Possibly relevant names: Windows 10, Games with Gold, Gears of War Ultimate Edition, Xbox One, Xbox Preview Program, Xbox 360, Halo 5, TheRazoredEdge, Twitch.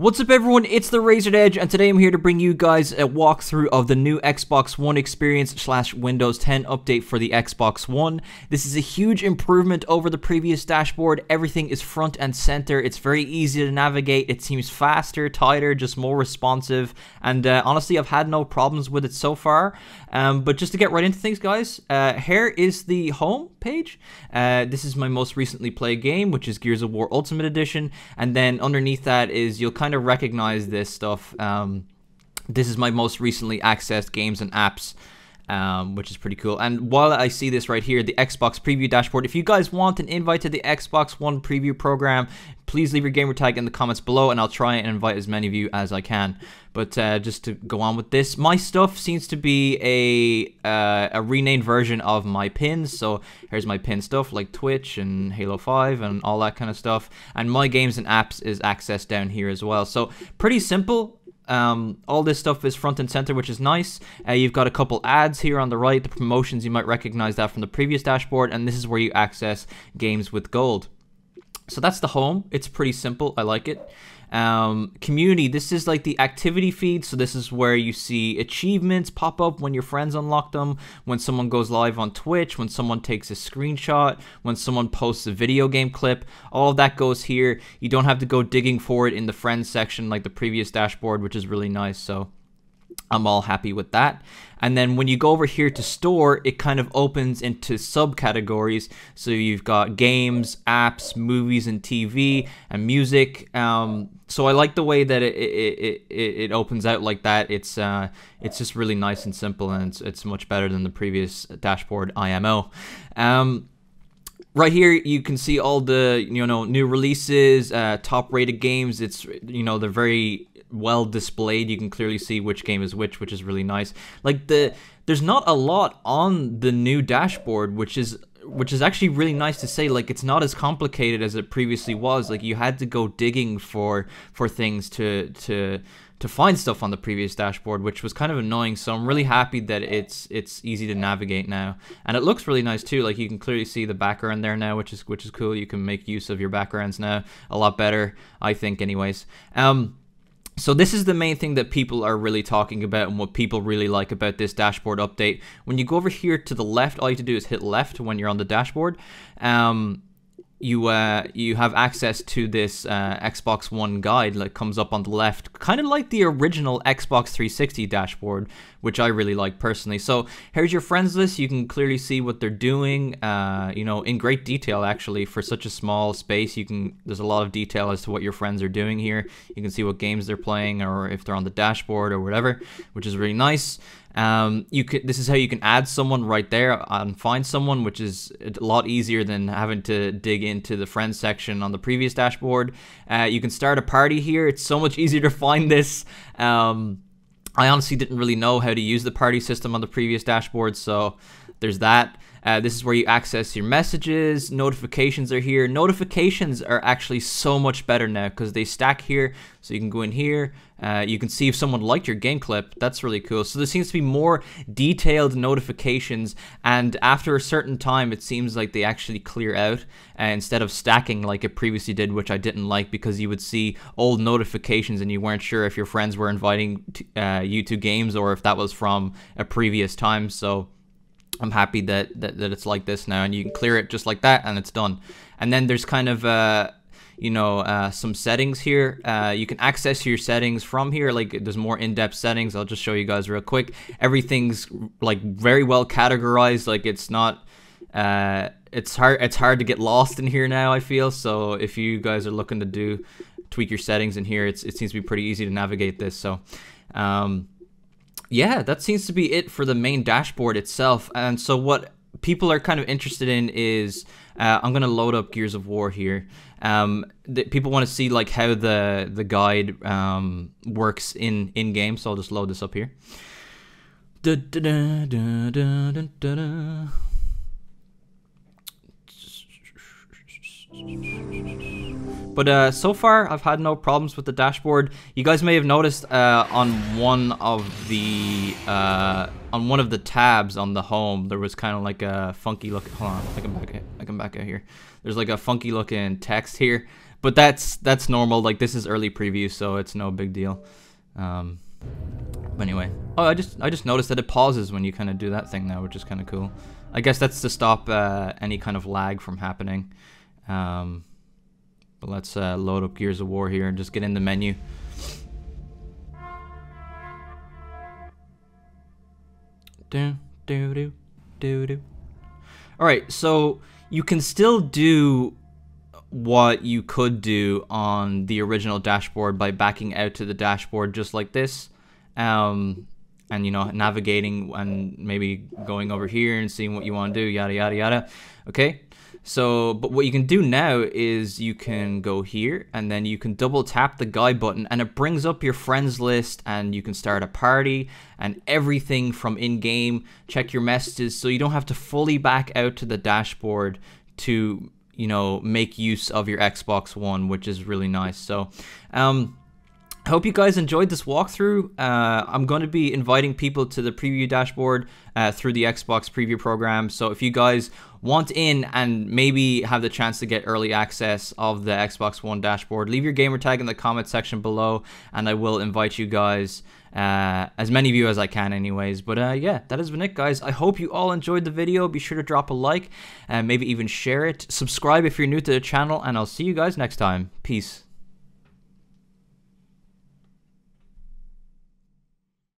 What's up everyone, it's TheRazoredEdge, and today I'm here to bring you guys a walkthrough of the new Xbox One experience / Windows 10 update for the Xbox One. This is a huge improvement over the previous dashboard. Everything is front and center, it's very easy to navigate, it seems faster, tighter, just more responsive, and honestly I've had no problems with it so far. But just to get right into things guys, here is the home page. This is my most recently played game, which is Gears of War Ultimate Edition, and then underneath that is you'll kind of recognize this stuff. This is my most recently accessed games and apps, which is pretty cool. And while I see this right here, the Xbox Preview Dashboard, if you guys want an invite to the Xbox One Preview Program, please leave your gamer tag in the comments below and I'll try and invite as many of you as I can. But just to go on with this, my stuff seems to be a renamed version of my pins. So here's my pin stuff like Twitch and Halo 5 and all that kind of stuff. And my games and apps is accessed down here as well. So pretty simple. All this stuff is front and center, which is nice. You've got a couple ads here on the right, the promotions, you might recognize that from the previous dashboard, and this is where you access Games with Gold. So that's the home, it's pretty simple, I like it. Community, this is like the activity feed, so this is where you see achievements pop up when your friends unlock them, when someone goes live on Twitch, when someone takes a screenshot, when someone posts a video game clip, all of that goes here. You don't have to go digging for it in the friends section like the previous dashboard, which is really nice, so I'm all happy with that. And then when you go over here to store, it kind of opens into subcategories. So you've got games, apps, movies and TV, and music. So I like the way that it opens out like that. It's just really nice and simple, and it's much better than the previous dashboard IMO. Right here you can see all the new releases, top rated games. It's they're very well displayed. You can clearly see which game is which is really nice. Like there's not a lot on the new dashboard, which is actually really nice to say. Like it's not as complicated as it previously was. Like you had to go digging for things to find stuff on the previous dashboard, which was kind of annoying. So I'm really happy that it's easy to navigate now, and it looks really nice too. Like you can clearly see the background there now, which is cool. You can make use of your backgrounds now a lot better, I think, anyways. So this is the main thing that people are really talking about and what people really like about this dashboard update. When you go over here to the left, all you have to do is hit left when you're on the dashboard. You have access to this Xbox One guide that comes up on the left, kind of like the original Xbox 360 dashboard, which I really like personally. So here's your friends list. You can clearly see what they're doing, in great detail actually for such a small space. There's a lot of detail as to what your friends are doing here. You can see what games they're playing or if they're on the dashboard or whatever, which is really nice. This is how you can add someone right there and find someone, which is a lot easier than having to dig into the friends section on the previous dashboard. You can start a party here. It's so much easier to find this. I honestly didn't really know how to use the party system on the previous dashboard, so there's that. This is where you access your messages. Notifications are here. Notifications are actually so much better now because they stack here, so you can go in here. You can see if someone liked your game clip. That's really cool. So there seems to be more detailed notifications, and after a certain time it seems like they actually clear out instead of stacking like it previously did, which I didn't like because you would see old notifications and you weren't sure if your friends were inviting you to games or if that was from a previous time. So I'm happy that it's like this now, and you can clear it just like that and it's done. And then there's kind of some settings here. You can access your settings from here. Like there's more in-depth settings. I'll just show you guys real quick. Everything's like very well categorized. Like it's not it's hard to get lost in here now, I feel. So if you guys are looking to tweak your settings in here, it seems to be pretty easy to navigate this. So yeah, that seems to be it for the main dashboard itself. And so what people are kind of interested in is, I'm going to load up Gears of War here. People want to see like how the guide works in game. So I'll just load this up here. But so far I've had no problems with the dashboard. You guys may have noticed on one of the tabs on the home there was kind of like a funky looking — hold on, I can back out here. There's like a funky looking text here, But that's normal. Like, this is early preview, so it's no big deal. But anyway, oh, I just noticed that it pauses when you kind of do that thing now, which is kind of cool. I guess that's to stop any kind of lag from happening. But let's load up Gears of War here and just get in the menu. Alright, so you can still do what you could do on the original dashboard by backing out to the dashboard just like this. And, you know, navigating and maybe going over here and seeing what you want to do, yada, yada, yada. Okay, so, but what you can do now is you can go here and then you can double tap the guy button and it brings up your friends list and you can start a party and everything from in-game, check your messages, so you don't have to fully back out to the dashboard to, you know, make use of your Xbox One, which is really nice. So, I hope you guys enjoyed this walkthrough. I'm going to be inviting people to the preview dashboard through the Xbox Preview Program. So if you guys want in and maybe have the chance to get early access of the Xbox One dashboard, leave your gamertag in the comment section below, and I will invite you guys, as many of you as I can anyways. But yeah, that has been it, guys. I hope you all enjoyed the video. Be sure to drop a like and maybe even share it. Subscribe if you're new to the channel, and I'll see you guys next time. Peace.